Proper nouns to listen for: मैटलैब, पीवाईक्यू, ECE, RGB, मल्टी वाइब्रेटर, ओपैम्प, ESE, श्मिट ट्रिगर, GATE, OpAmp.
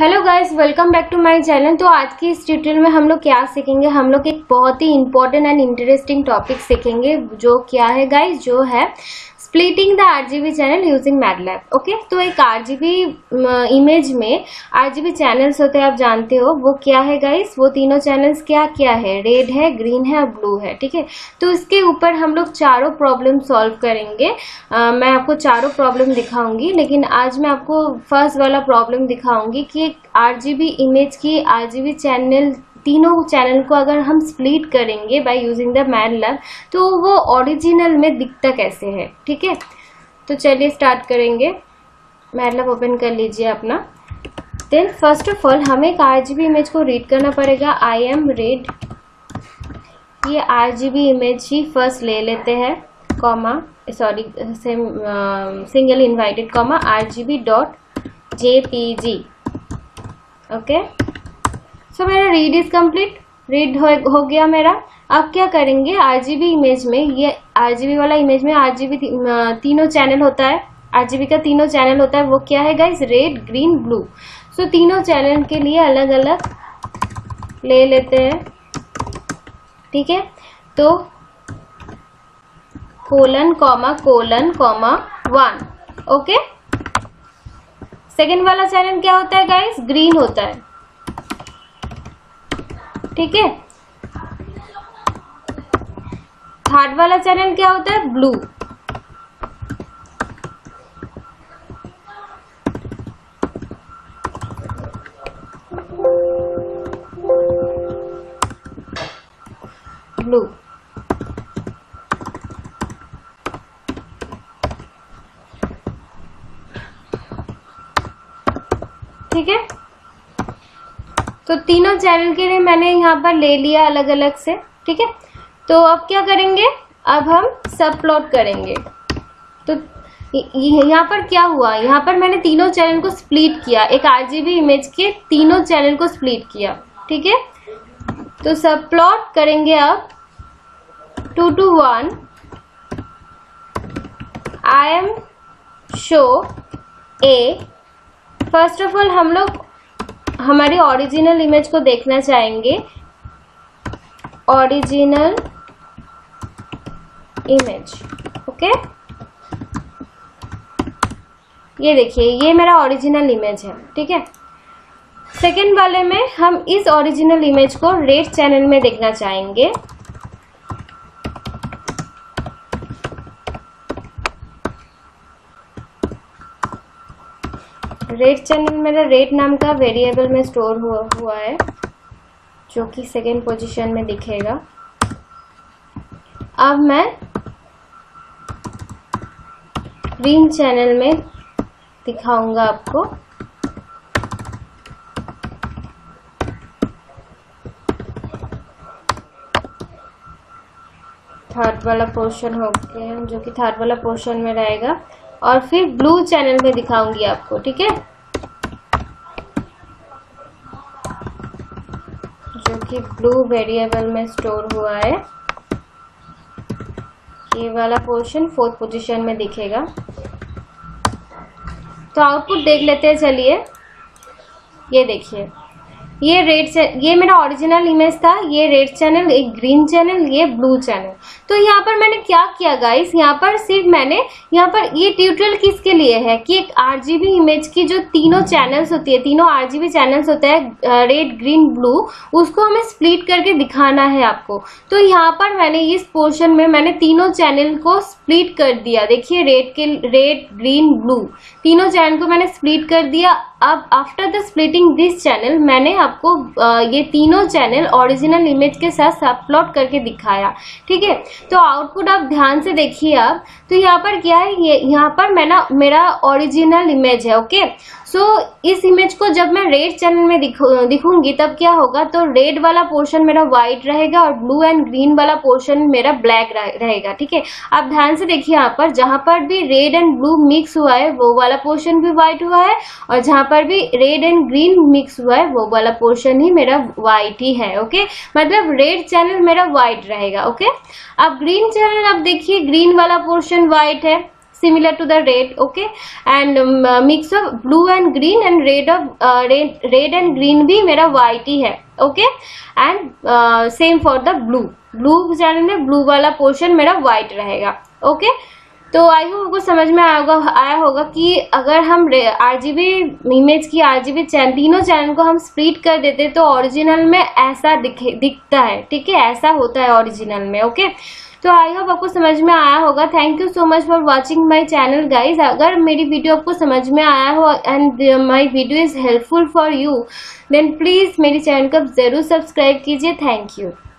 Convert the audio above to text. Hello guys, welcome back to my channel. तो आज की इस ट्यूटोरियल में हम लोग क्या सीखेंगे, हम लोग एक बहुत ही इम्पोर्टेंट एंड इंटरेस्टिंग टॉपिक सीखेंगे, जो क्या है गाइस, जो है splitting the RGB channel using मैटलैब। Okay, तो एक आरजीबी इमेज में आरजीबी चैनल्स होते हैं, आप जानते हो। वो क्या है गाइस, वो तीनों चैनल्स क्या क्या है, रेड है, ग्रीन है और ब्लू है, ठीक है। तो इसके ऊपर हम लोग चारों प्रॉब्लम सॉल्व करेंगे। मैं आपको चारों प्रॉब्लम दिखाऊंगी, लेकिन आज मैं आपको फर्स्ट वाला प्रॉब्लम दिखाऊंगी कि एक आरजीबी इमेज की आरजीबी चैनल, तीनों चैनल को अगर हम स्प्लिट करेंगे बाय यूजिंग द मैटलैब, तो वो ओरिजिनल में दिखता कैसे है, ठीक है। तो चलिए स्टार्ट करेंगे। मैटलैब ओपन कर लीजिए अपना। देन फर्स्ट ऑफ ऑल हमें एक आरजीबी इमेज को रीड करना पड़ेगा। आई एम रेड, ये आरजीबी इमेज ही फर्स्ट ले लेते हैं, comma, sorry single inverted comma RGB.jpg। Okay, so मेरा रीड इज कंप्लीट, रीड हो गया मेरा। अब क्या करेंगे, आरजीबी इमेज में, ये आरजीबी वाला इमेज में आरजीबी तीनों चैनल होता है, आरजीबी का तीनों चैनल होता है। वो क्या है guys, red, green, blue. So तीनों चैनल के लिए अलग अलग ले लेते हैं, ठीक है। तो colon comma colon comma 1। Okay, second वाला चैनल क्या होता है गाइस, ग्रीन होता है, ठीक है। थर्ड वाला चैनल क्या होता है, ब्लू। ब्लू ठीक है। तो तीनों चैनल के लिए मैंने यहाँ पर ले लिया अलग अलग से, ठीक है। तो अब क्या करेंगे, अब हम सब प्लॉट करेंगे। तो यहाँ पर क्या हुआ, यहाँ पर मैंने तीनों चैनल को स्प्लिट किया, एक आरजीबी इमेज के तीनों चैनल को स्प्लिट किया, ठीक है। तो सब प्लॉट करेंगे अब। 2:1 I M show A. First of all हम लोग हमारी ओरिजिनल इमेज को देखना चाहेंगे, ओरिजिनल इमेज। ओके, ये देखिए, ये मेरा ओरिजिनल इमेज है, ठीक है। सेकेंड वाले में हम इस ओरिजिनल इमेज को रेड चैनल में देखना चाहेंगे, रेड चैनल। मेरा रेड नाम का वेरिएबल में स्टोर हुआ है, जो कि सेकेंड पोजीशन में दिखेगा। अब मैं ग्रीन चैनल में दिखाऊंगा आपको, थर्ड वाला पोर्शन हो गया, जो कि थर्ड वाला पोर्शन में रहेगा, और फिर ब्लू चैनल में दिखाऊंगी आपको, ठीक है, जो कि ब्लू वेरिएबल में स्टोर हुआ है। ये वाला पोर्शन फोर्थ पोजीशन में दिखेगा। तो आउटपुट देख लेते हैं, चलिए। ये देखिए, ये रेड, ये मेरा ओरिजिनल इमेज था, ये रेड चैनल, एक ग्रीन चैनल, ये ब्लू चैनल। तो यहाँ पर मैंने क्या किया गाइस, यहाँ पर सिर्फ मैंने, यहाँ पर ये ट्यूटोरियल किसके लिए है कि एक आरजीबी इमेज की जो तीनों चैनल्स होती है, तीनों आरजीबी चैनल्स होते हैं रेड, ग्रीन, ब्लू, उसको हमें स्प्लिट करके दिखाना है आपको। तो यहाँ पर मैंने इस पोर्शन में मैंने तीनों चैनल को स्प्लिट कर दिया, देखिए, रेड, ग्रीन, ब्लू, तीनों चैनल को मैंने स्प्लिट कर दिया। अब after the splitting this channel, मैंने आपको ये तीनों चैनल ओरिजिनल इमेज के साथ सब प्लॉट करके दिखाया, ठीक है। तो आउटपुट आप ध्यान से देखिए। अब तो यहाँ पर क्या है, ये यहाँ पर मेरा ओरिजिनल इमेज है, ओके। सो इस इमेज को जब मैं रेड चैनल में दिखूंगी, तब क्या होगा, तो रेड वाला पोर्शन मेरा व्हाइट रहेगा और ब्लू एंड ग्रीन वाला पोर्शन मेरा ब्लैक रहेगा, ठीक है। आप ध्यान से देखिए, यहाँ पर जहाँ पर भी रेड एंड ब्लू मिक्स हुआ है, वो वाला पोर्शन भी व्हाइट हुआ है, और जहाँ पर भी रेड एंड ग्रीन मिक्स हुआ है, वो वाला पोर्शन ही मेरा व्हाइट ही है, ओके। मतलब रेड चैनल मेरा व्हाइट रहेगा, ओके। अब ग्रीन चैनल, अब देखिए, ग्रीन वाला पोर्शन व्हाइट है, similar to the red, okay, and mix of blue and green and red of red and green भी मेरा white ही है, okay, and same for the blue. Blue channel में blue वाला portion मेरा white रहेगा, okay. तो I hope आपको समझ में आया होगा कि अगर हम आरजीबी इमेज की आरजीबी चैनल तीनों चैनल को हम स्प्लिट कर देते तो ओरिजिनल में ऐसा दिखता है, ठीक है, ऐसा होता है ओरिजिनल में, ओके. तो आई होप आपको समझ में आया होगा. Thank you so much for watching my channel guys. अगर मेरी वीडियो आपको समझ में आया हो and my video is helpful for you, then please मेरे चैनल को जरूर सब्सक्राइब कीजिए. Thank you.